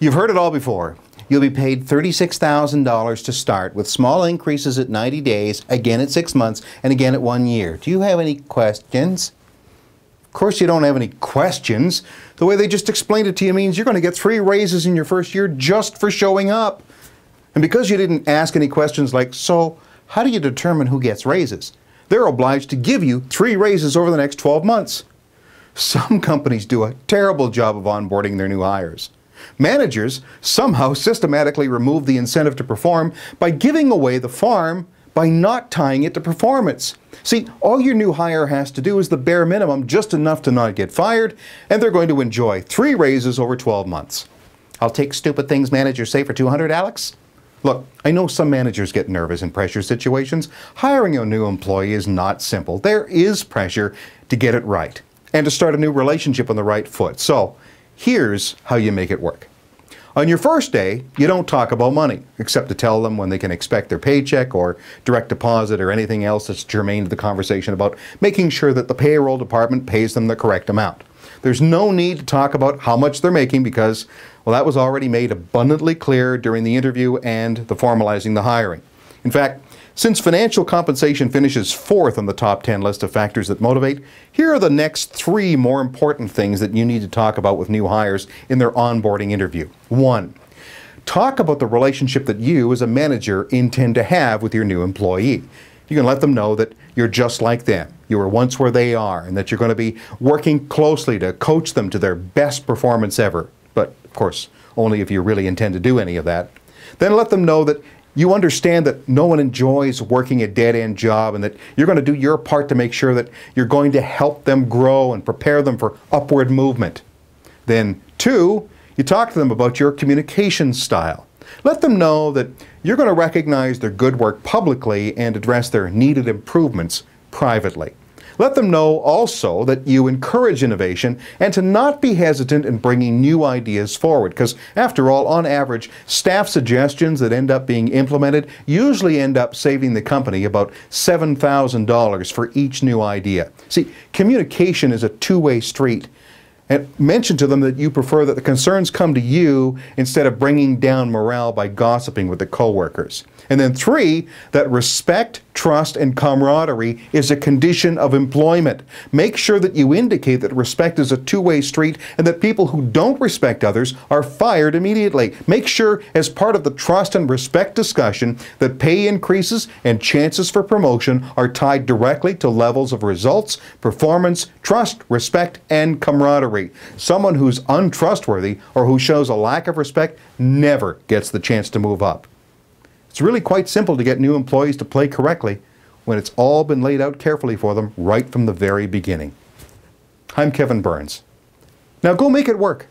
You've heard it all before. You'll be paid $36,000 to start, with small increases at 90 days, again at 6 months, and again at 1 year. Do you have any questions? Of course you don't have any questions. The way they just explained it to you means you're going to get 3 raises in your first year just for showing up. And because you didn't ask any questions like, so how do you determine who gets raises? They're obliged to give you 3 raises over the next 12 months. Some companies do a terrible job of onboarding their new hires. Managers somehow systematically remove the incentive to perform by giving away the farm by not tying it to performance. See, all your new hire has to do is the bare minimum, just enough to not get fired, and they're going to enjoy 3 raises over 12 months. I'll take stupid things managers say for $200, Alex. Look, I know some managers get nervous in pressure situations. Hiring a new employee is not simple. There is pressure to get it right and to start a new relationship on the right foot. So here's how you make it work. On your first day, you don't talk about money, except to tell them when they can expect their paycheck or direct deposit or anything else that's germane to the conversation about making sure that the payroll department pays them the correct amount. There's no need to talk about how much they're making because, well, that was already made abundantly clear during the interview and the formalizing the hiring. In fact, since financial compensation finishes 4th on the top 10 list of factors that motivate, here are the next 3 more important things that you need to talk about with new hires in their onboarding interview. 1. Talk about the relationship that you as a manager intend to have with your new employee. You can let them know that you're just like them, you were once where they are, and that you're going to be working closely to coach them to their best performance ever. But, of course, only if you really intend to do any of that. Then let them know that you understand that no one enjoys working a dead-end job and that you're going to do your part to make sure that you're going to help them grow and prepare them for upward movement. Then, 2, you talk to them about your communication style. Let them know that you're going to recognize their good work publicly and address their needed improvements privately. Let them know also that you encourage innovation and to not be hesitant in bringing new ideas forward, because after all, on average, staff suggestions that end up being implemented usually end up saving the company about $7,000 for each new idea. See, communication is a two-way street. And mention to them that you prefer that the concerns come to you instead of bringing down morale by gossiping with the coworkers. And then 3, that respect, trust, and camaraderie is a condition of employment. Make sure that you indicate that respect is a two-way street and that people who don't respect others are fired immediately. Make sure, as part of the trust and respect discussion, that pay increases and chances for promotion are tied directly to levels of results, performance, trust, respect, and camaraderie. Someone who's untrustworthy or who shows a lack of respect never gets the chance to move up. It's really quite simple to get new employees to play correctly when it's all been laid out carefully for them right from the very beginning. I'm Kevin Burns. Now go make it work.